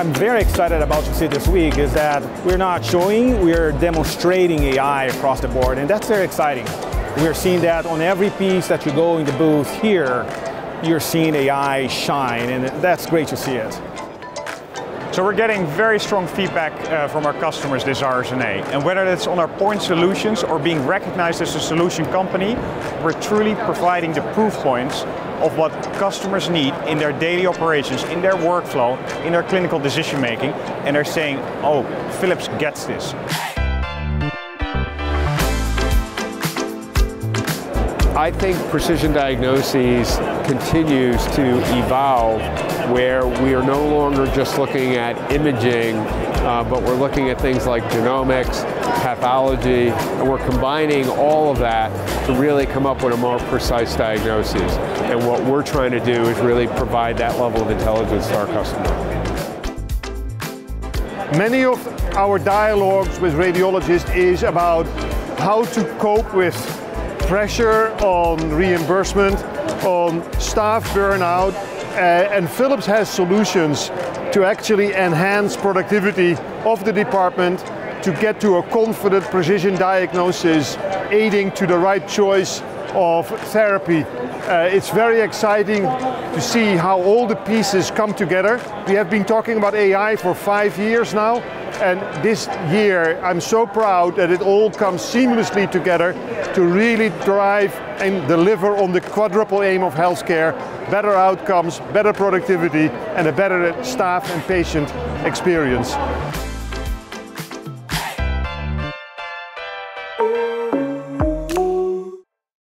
I'm very excited about to see this week is that we're not showing, we're demonstrating AI across the board, and that's very exciting. We're seeing that on every piece that you go in the booth here, you're seeing AI shine, and that's great to see it. So we're getting very strong feedback from our customers this RSNA, and whether it's on our point solutions or being recognized as a solution company, we're truly providing the proof points of what customers need in their daily operations, in their workflow, in their clinical decision making, and they're saying, oh, Philips gets this. I think precision diagnoses continues to evolve where we are no longer just looking at imaging, but we're looking at things like genomics, pathology, and we're combining all of that to really come up with a more precise diagnosis. And what we're trying to do is really provide that level of intelligence to our customer. Many of our dialogues with radiologists is about how to cope with pressure on reimbursement, on staff burnout, and Philips has solutions to actually enhance productivity of the department to get to a confident precision diagnosis, aiding to the right choice of therapy. It's very exciting to see how all the pieces come together. We have been talking about AI for 5 years now, and this year I'm so proud that it all comes seamlessly together to really drive and deliver on the quadruple aim of healthcare: better outcomes, better productivity, and a better staff and patient experience.